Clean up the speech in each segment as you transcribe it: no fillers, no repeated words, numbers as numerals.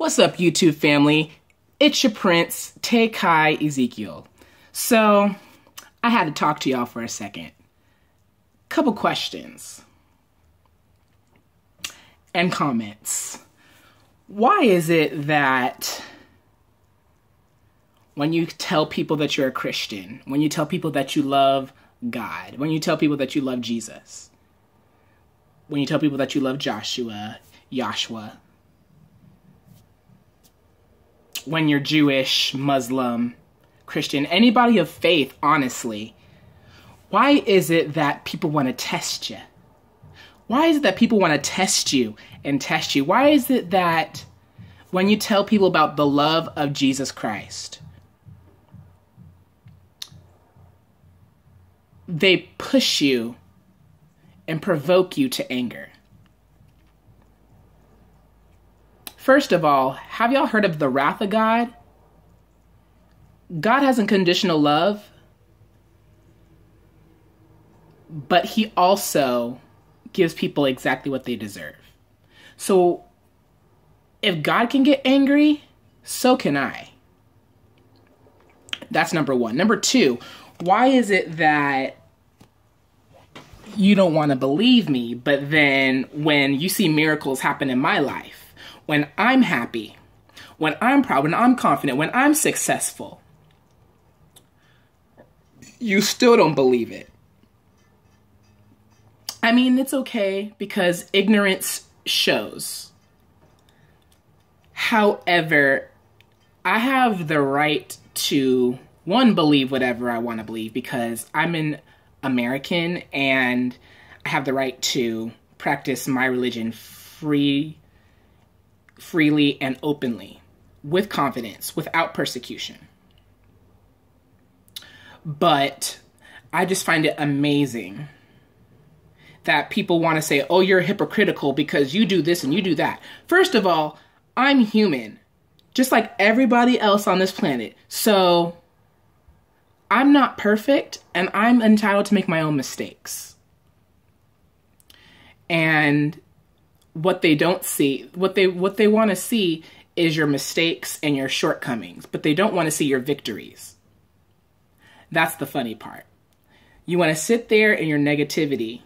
What's up, YouTube family? It's your prince, Tékiah Ezekiel. So, I had to talk to y'all for a second. Couple questions. And comments. Why is it that when you tell people that you're a Christian, when you tell people that you love God, when you tell people that you love Jesus, when you tell people that you love Yahshua, when you're Jewish, Muslim, Christian, anybody of faith, honestly, why is it that people want to test you? Why is it that people want to test you and test you? Why is it that when you tell people about the love of Jesus Christ, they push you and provoke you to anger? First of all, have y'all heard of the wrath of God? God has unconditional love, but he also gives people exactly what they deserve. So if God can get angry, so can I. That's number one. Number two, why is it that you don't want to believe me, but then when you see miracles happen in my life, when I'm happy, when I'm proud, when I'm confident, when I'm successful, you still don't believe it? I mean, it's okay because ignorance shows. However, I have the right to, one, believe whatever I want to believe because I'm an American and I have the right to practice my religion freely and openly, with confidence, without persecution. But I just find it amazing that people want to say, oh, you're hypocritical because you do this and you do that. First of all, I'm human, just like everybody else on this planet. So I'm not perfect and I'm entitled to make my own mistakes. And what they don't see, what they want to see is your mistakes and your shortcomings, but they don't want to see your victories. That's the funny part. You want to sit there in your negativity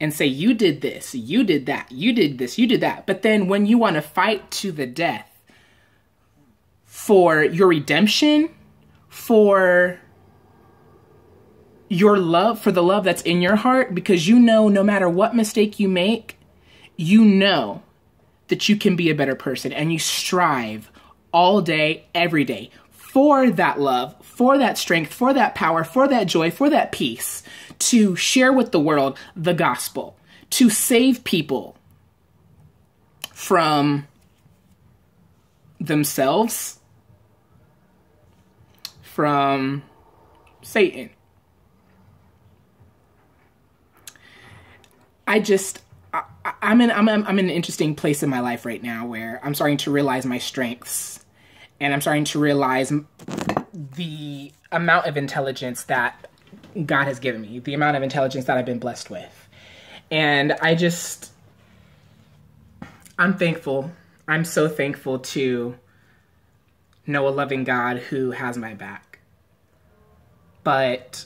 and say, you did this, you did that, you did this, you did that. But then when you want to fight to the death for your redemption, for your love, for the love that's in your heart, because you know no matter what mistake you make, you know that you can be a better person, and you strive all day, every day for that love, for that strength, for that power, for that joy, for that peace, to share with the world the gospel, to save people from themselves, from Satan. I'm in an interesting place in my life right now where I'm starting to realize my strengths and I'm starting to realize the amount of intelligence that God has given me, the amount of intelligence that I've been blessed with. And I'm thankful. I'm so thankful to know a loving God who has my back. But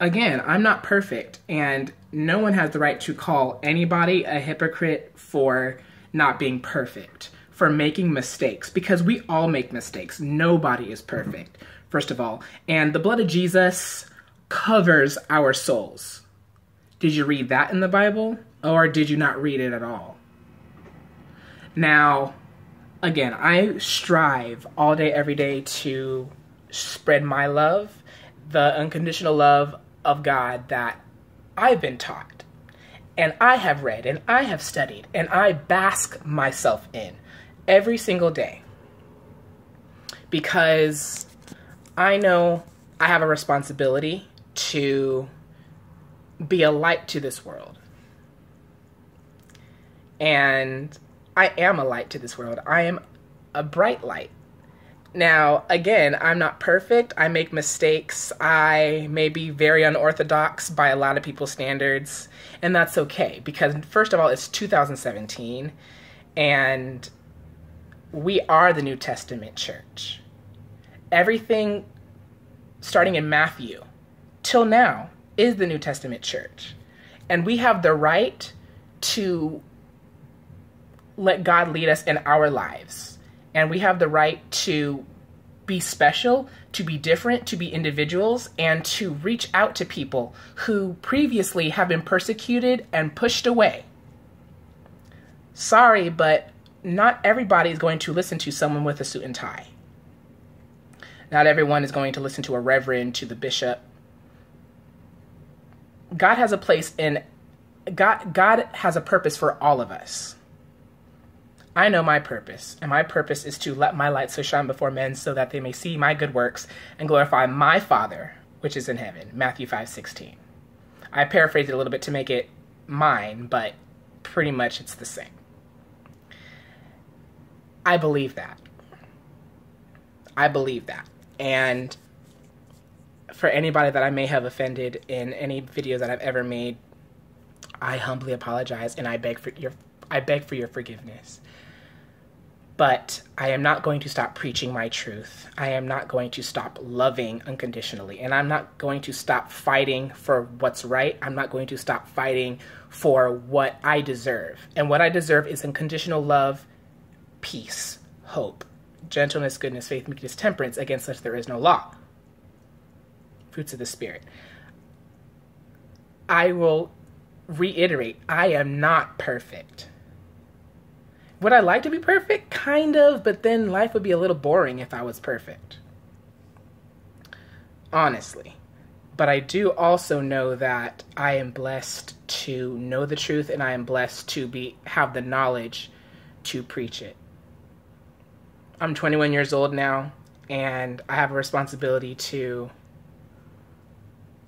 again, I'm not perfect, and no one has the right to call anybody a hypocrite for not being perfect, for making mistakes, because we all make mistakes. Nobody is perfect, first of all. And the blood of Jesus covers our souls. Did you read that in the Bible, or did you not read it at all? Now, again, I strive all day, every day to spread my love, the unconditional love of God that I've been taught and I have read and I have studied and I bask myself in every single day, because I know I have a responsibility to be a light to this world. And I am a light to this world. I am a bright light. Now, again, I'm not perfect. I make mistakes. I may be very unorthodox by a lot of people's standards, and that's okay because, first of all, it's 2017, and we are the New Testament church. Everything starting in Matthew till now is the New Testament church. And we have the right to let God lead us in our lives. And we have the right to be special, to be different, to be individuals, and to reach out to people who previously have been persecuted and pushed away. Sorry, but not everybody is going to listen to someone with a suit and tie. Not everyone is going to listen to a reverend, to the bishop. God has a place in, God has a purpose for all of us. I know my purpose, and my purpose is to let my light so shine before men so that they may see my good works and glorify my Father, which is in heaven, Matthew 5:16. I paraphrased it a little bit to make it mine, but pretty much it's the same. I believe that. I believe that. And for anybody that I may have offended in any videos that I've ever made, I humbly apologize and I beg for your forgiveness. But I am not going to stop preaching my truth. I am not going to stop loving unconditionally. And I'm not going to stop fighting for what's right. I'm not going to stop fighting for what I deserve. And what I deserve is unconditional love, peace, hope, gentleness, goodness, faith, meekness, temperance. Against such there is no law. Fruits of the Spirit. I will reiterate, I am not perfect. Would I like to be perfect? Kind of, but then life would be a little boring if I was perfect. Honestly. But I do also know that I am blessed to know the truth, and I am blessed to have the knowledge to preach it. I'm 21 years old now, and I have a responsibility to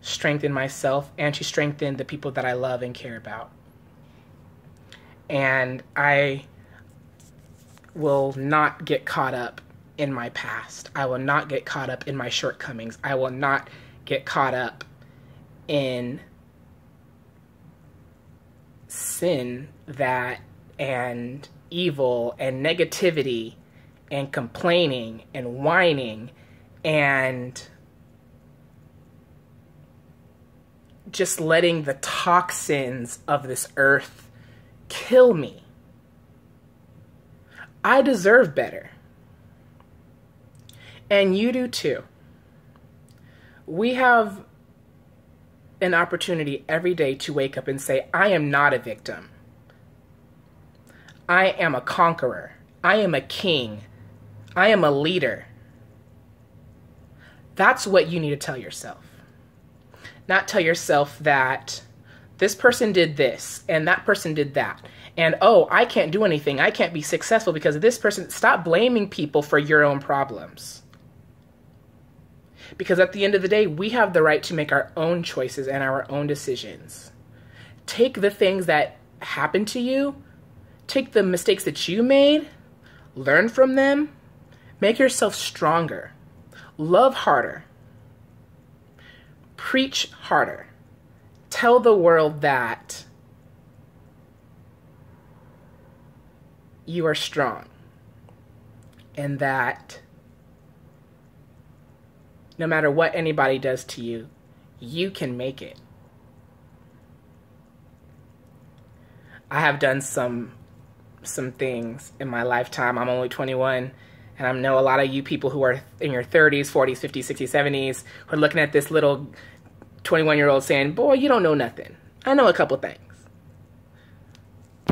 strengthen myself and to strengthen the people that I love and care about. And I will not get caught up in my past. I will not get caught up in my shortcomings. I will not get caught up in sin and evil and negativity and complaining and whining and just letting the toxins of this earth kill me. I deserve better. And you do too. We have an opportunity every day to wake up and say, I am not a victim. I am a conqueror. I am a king. I am a leader. That's what you need to tell yourself. Not tell yourself that this person did this and that person did that. And, oh, I can't do anything. I can't be successful because of this person. Stop blaming people for your own problems. Because at the end of the day, we have the right to make our own choices and our own decisions. Take the things that happened to you. Take the mistakes that you made. Learn from them. Make yourself stronger. Love harder. Preach harder. Tell the world that you are strong and that no matter what anybody does to you, you can make it. I have done some things in my lifetime. I'm only 21. And I know a lot of you people who are in your 30s, 40s, 50s, 60s, 70s who are looking at this little 21-year-old saying, boy, you don't know nothing. I know a couple things.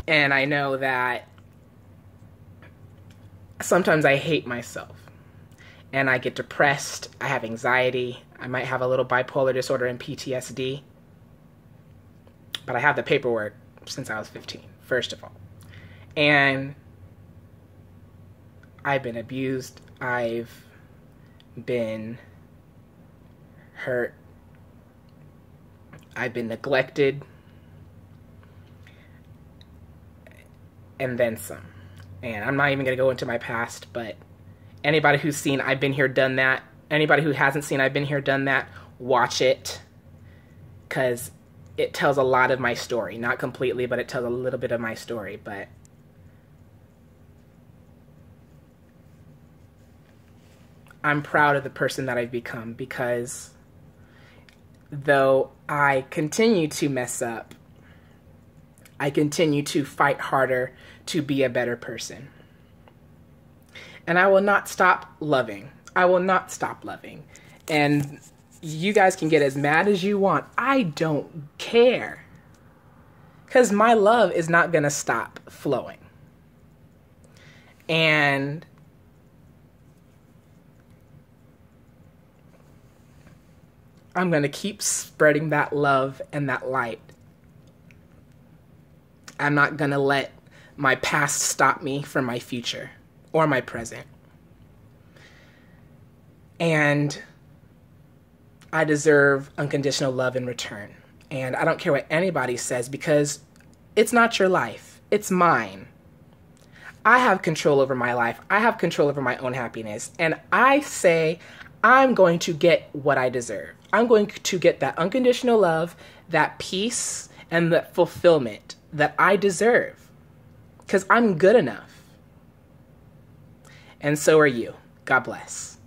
And I know that sometimes I hate myself. And I get depressed. I have anxiety. I might have a little bipolar disorder and PTSD. But I have the paperwork since I was 15, first of all. And I've been abused, I've been hurt, I've been neglected, and then some. And I'm not even going to go into my past, but anybody who's seen I've Been Here, Done That, anybody who hasn't seen I've Been Here, Done That, watch it, because it tells a lot of my story. Not completely, but it tells a little bit of my story, but I'm proud of the person that I've become, because though I continue to mess up, I continue to fight harder to be a better person. And I will not stop loving. I will not stop loving. And you guys can get as mad as you want. I don't care. Because my love is not going to stop flowing. And I'm going to keep spreading that love and that light. I'm not going to let my past stop me from my future or my present. And I deserve unconditional love in return. And I don't care what anybody says, because it's not your life. It's mine. I have control over my life. I have control over my own happiness. And I say, I'm going to get what I deserve. I'm going to get that unconditional love, that peace, and the fulfillment that I deserve, because I'm good enough. And so are you. God bless.